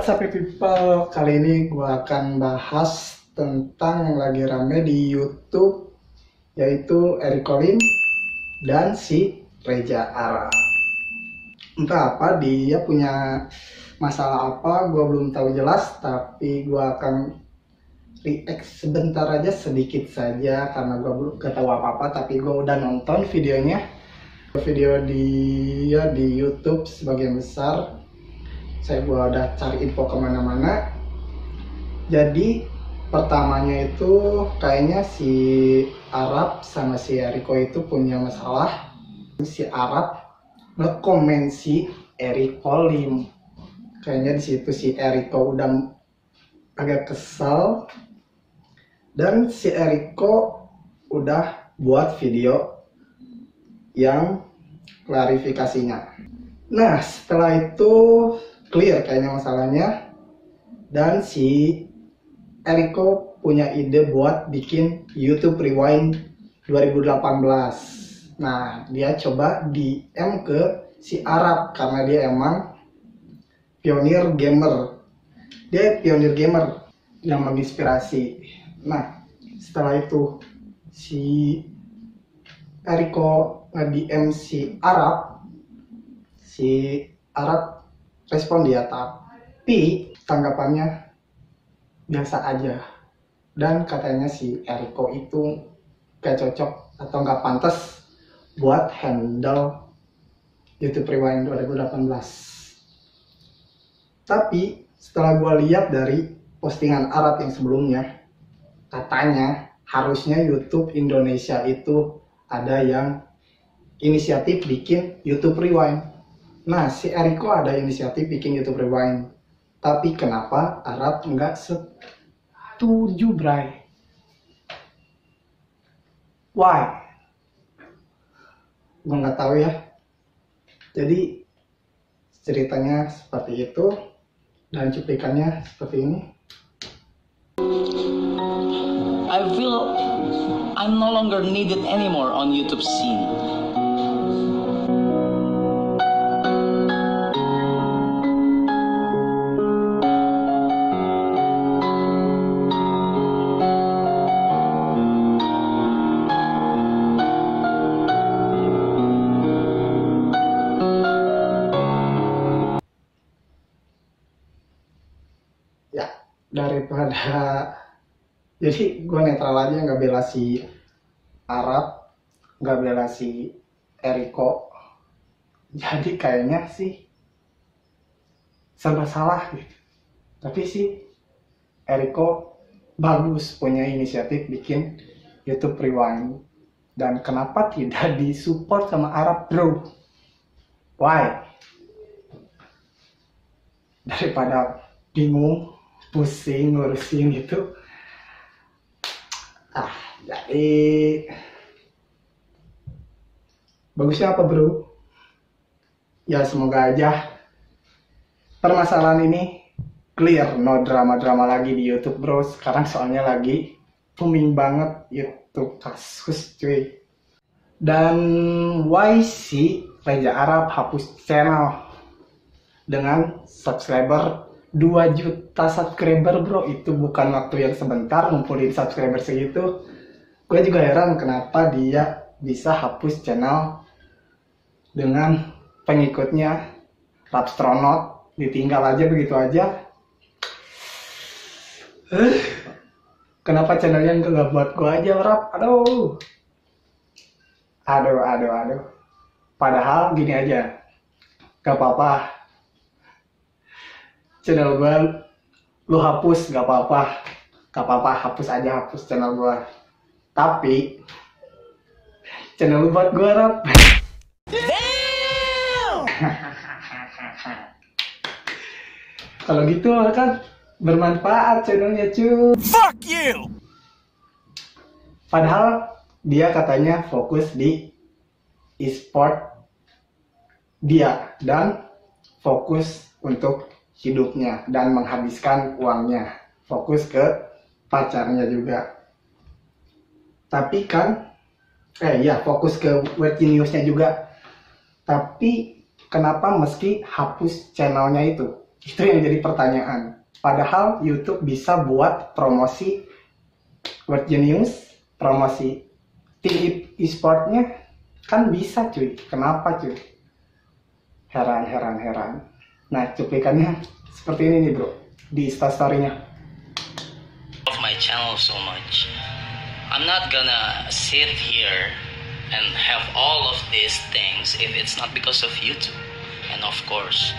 What's up people, kali ini gua akan bahas tentang yang lagi rame di YouTube, yaitu Ericko Lim dan si Reza Arap. Entah apa dia punya masalah apa, gua belum tahu jelas, tapi gua akan react sebentar aja, sedikit saja, karena gua belum tahu apa-apa, tapi gua udah nonton videonya. Video dia di YouTube sebagian besar gua udah cari info kemana-mana. Jadi pertamanya itu kayaknya si Arap sama si Ericko itu punya masalah. Si Arap ngekomen si Ericko Lim. Kayaknya di situ si Ericko udah agak kesal dan si Ericko udah buat video yang klarifikasinya. Nah setelah itu clear kayaknya masalahnya, dan si Ericko punya ide buat bikin YouTube Rewind 2018. Nah dia coba DM ke si Arap karena dia emang pionir gamer. Dia pionir gamer yang menginspirasi. Nah setelah itu si Ericko nge-DM si Arap. Si Arap respon dia, tapi tanggapannya biasa aja. Dan katanya si Ericko itu gak cocok atau gak pantas buat handle YouTube Rewind 2018. Tapi setelah gua lihat dari postingan Arap yang sebelumnya, katanya harusnya YouTube Indonesia itu ada yang inisiatif bikin YouTube Rewind. Nah, si Ericko ada inisiatif bikin YouTube Rewind, tapi kenapa Arap nggak setuju, Bray? Why? Gue nggak tahu ya. Jadi ceritanya seperti itu dan cuplikannya seperti ini. I feel I'm no longer needed anymore on YouTube scene. Daripada, jadi gue netral aja, nggak bela si Arap, nggak bela si Ericko. Jadi kayaknya sih serba salah gitu. Tapi si Ericko bagus punya inisiatif bikin YouTube Rewind, dan kenapa tidak disupport sama Arap, bro? Why? Daripada bingung pusing ngurusin gitu, jadi bagusnya apa, bro? Ya semoga aja permasalahan ini clear, no drama-drama lagi di YouTube, bro. Sekarang soalnya lagi booming banget YouTube kasus, cuy. Dan why si Reza Arap hapus channel dengan subscriber 2 juta subscriber, bro? Itu bukan waktu yang sebentar ngumpulin subscriber segitu. Gue juga heran kenapa dia bisa hapus channel dengan pengikutnya Rapstronaut, ditinggal aja begitu aja. Kenapa channelnya nggak buat gue aja, Rap? Aduh. Padahal gini aja, gak apa-apa channel gue lu hapus, gak apa-apa, hapus channel gue, tapi channel lu buat gue, Rap. Kalau gitu kan bermanfaat channelnya, cuy. Fuck you. Padahal dia katanya fokus di e-sport dia dan fokus untuk hidupnya dan menghabiskan uangnya, fokus ke pacarnya juga. Tapi kan fokus ke Word Genius-nya juga. Tapi kenapa meski hapus channelnya itu, Itu yang jadi pertanyaan. Padahal YouTube bisa buat promosi Word Genius, promosi tim e-sportnya kan bisa cuy. Kenapa cuy? Heran. Nah, cuplikannya seperti ini nih bro, di instastorynya. Of my channel so much. I'm not gonna sit here and have all of these things if it's not because of YouTube. And of course,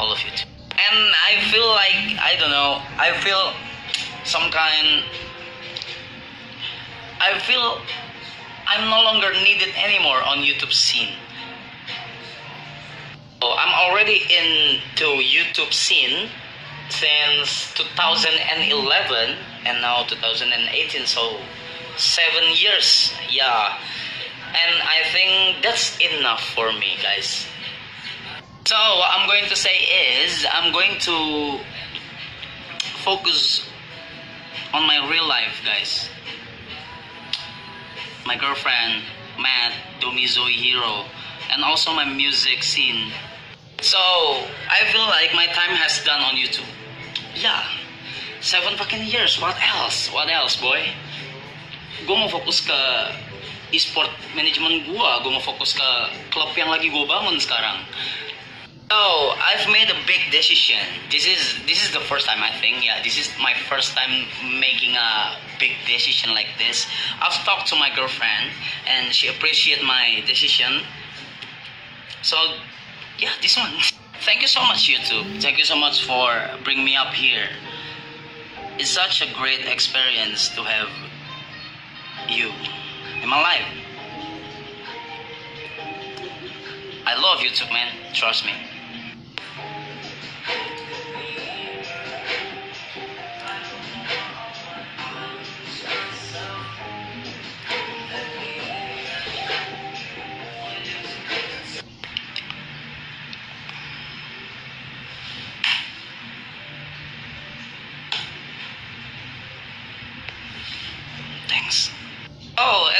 all of YouTube. And I feel like, I don't know, I feel some kind... I feel I'm no longer needed anymore on YouTube scene. So I'm already into YouTube scene since 2011 and now 2018, so 7 years, yeah. And I think that's enough for me, guys. So what I'm going to say is I'm going to focus on my real life, guys. My girlfriend, Matt, Domizo Hero, and also my music scene. So I feel like my time has done on YouTube. Yeah, 7 fucking years. What else? What else, boy? Gue mau fokus ke e-sport management gue mau fokus ke klub yang lagi gue bangun sekarang. So I've made a big decision. This is the first time I think. Yeah, this is my first time making a big decision like this. I've talked to my girlfriend and she appreciates my decision. So yeah, this one. Thank you so much, YouTube. Thank you so much for bringing me up here. It's such a great experience to have you in my life. I love YouTube, man. Trust me.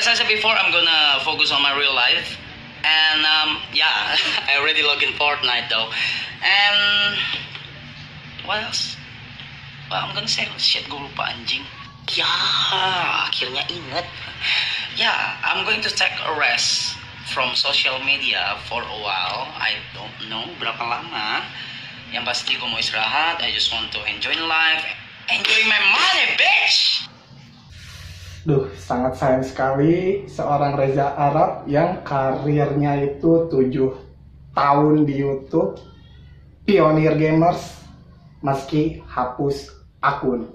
As I said before, I'm gonna focus on my real life, and yeah, I already logged in Fortnite though, and what else? Well, I'm gonna say, shit, gue lupa anjing. Ya, akhirnya inget. Yeah, I'm going to take a rest from social media for a while. I don't know berapa lama. Yang pasti gue mau istirahat. I just want to enjoy life, enjoy my money, bitch. Duh, sangat sayang sekali seorang Reza Arap yang karirnya itu 7 tahun di YouTube, pionir gamers, meski hapus akun.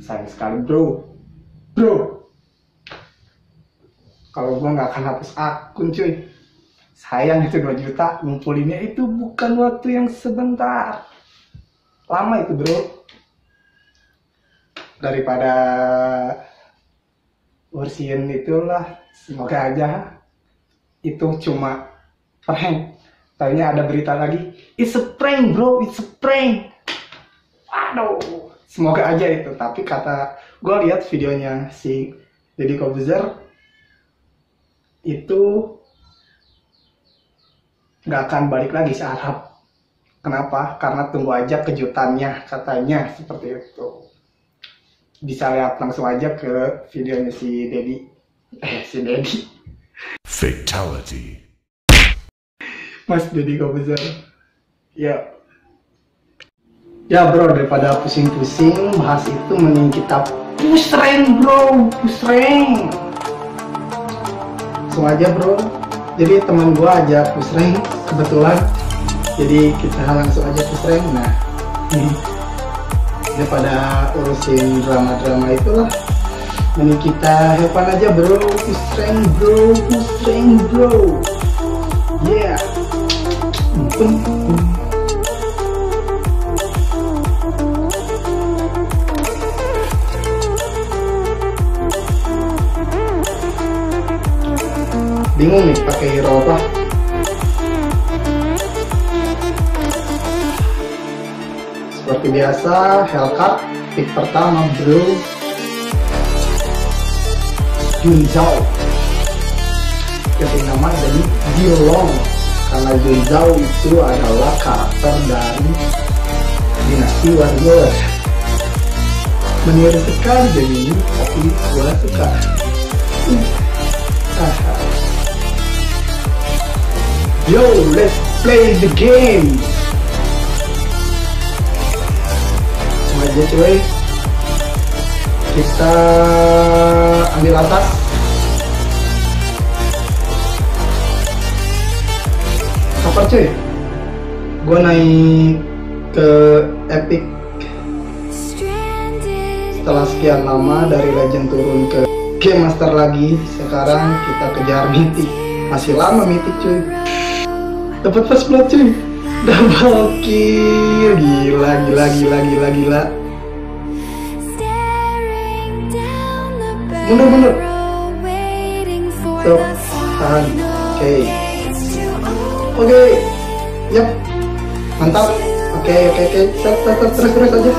Sayang sekali bro. Kalau gue nggak akan hapus akun cuy. Sayang itu 2 juta, ngumpulinnya itu bukan waktu yang sebentar. Lama itu bro. Daripada urusin itulah, semoga aja itu cuma prank. Taunya ada berita lagi, it's a prank bro, it's a prank. Aduh, semoga aja itu. Tapi kata gue lihat videonya si Jodie Cooper itu nggak akan balik lagi si Arap. Kenapa? Karena tunggu aja kejutannya, katanya seperti itu. Bisa lihat langsung aja ke videonya si Dedi. Fatality. Mas Dedi kok besar. Ya. Ya bro, daripada pusing-pusing bahas itu, mending kita push rank bro, push rank. Langsung aja bro. Jadi teman gua aja push rank kebetulan. Jadi kita langsung aja push rank. Nah. Daripada urusin drama-drama itulah, ini kita have fun aja bro, push rank bro, push rank bro, yeah. Bingung nih pakai hero apa? Seperti biasa, Hellcat, pick pertama bro, Junzhao. Ganti nama jadi Diolong, Kalau Rizal itu adalah karakter dari dinasti Warlord. Menarik sekali game ini, tapi gue suka. Yo, let's play the game. Aja cuy, kita ambil atas. Apa cuy? Gue naik ke epic. Setelah sekian lama dari legend turun ke game master lagi. Sekarang kita kejar mythic. Masih lama mythic cuy. Dapat first blood cuy. Double kill. Gila. Mundur. Stop. Tahan. Oke. Yap. Mantap. Oke. Terus.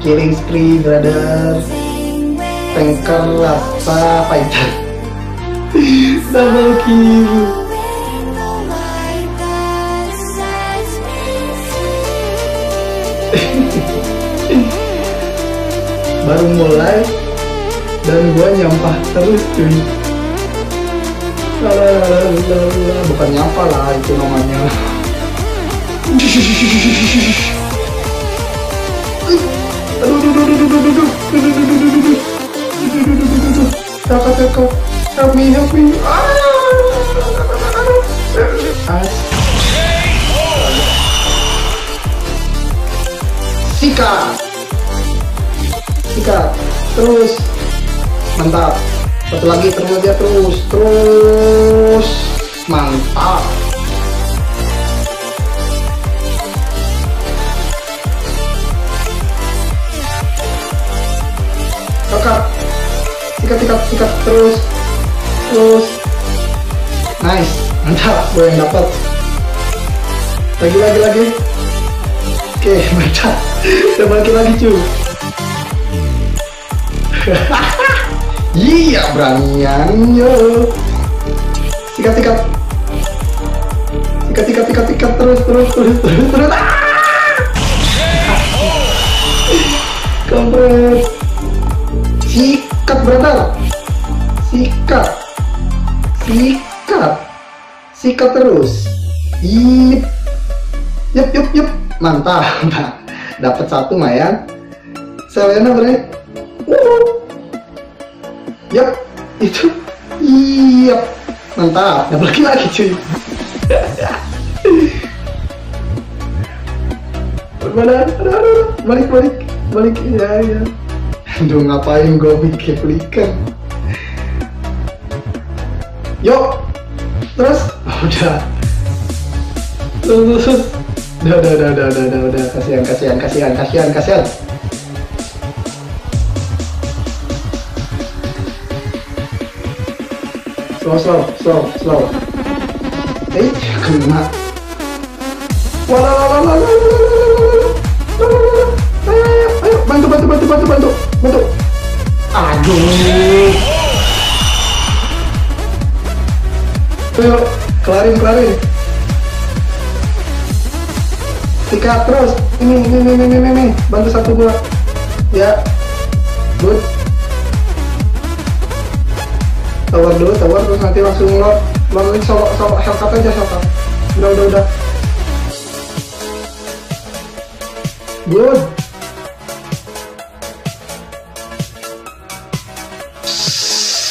Killing spree brother. Tanker lava fighter. Double kill. Baru mulai dan gua nyampah terus cuy. Bukan nyampah lah itu namanya. Help me. Sika terus mantap, satu lagi terus mantap. Sikat terus nice, mantap, gue yang dapat. Lagi oke, mantap. Udah balik lagi cuy. Iya beranian yo. Sikat terus. Kompres. Sikat brother. Sikat terus. Yup. Mantap. Dapat satu Mayan. Selena bre. Yap, itu. Yap. Mantap. Dapat lagi cuy. Balik ya. Aduh, ngapain gue bikin pelikan. Yuk. Terus udah. Kasihan. Slow. Kena. Ayo, bantu. Aduh. Ayo, kelarin. Sikat terus. Ini. Bantu satu gua. Ya. Good. Tawar terus nanti langsung lagi solok shortcut aja shortcut. Udah. Good.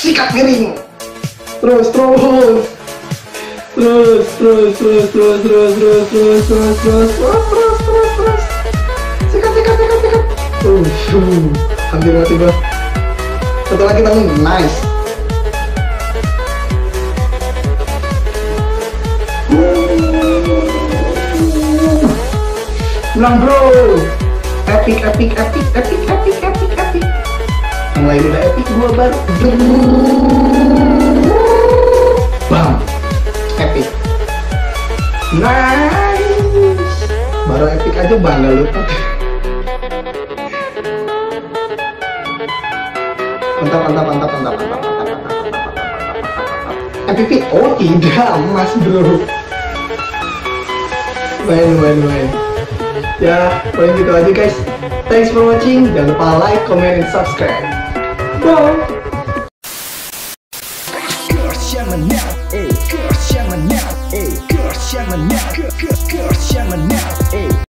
Sikat miring. Terus. Sikat. Hampir mati gua. Satu lagi tanggung, nice. Bilang bro, epic. Yang lain udah epic, gua baru bang, epic, nice, baru epic aja bang, gak lupa. Mantap. APP? Oh tidak, mas bro. Main. Ya, paling gitu aja guys. Thanks for watching. Jangan lupa like, comment, and subscribe. Bye. Girls, I'm a nut.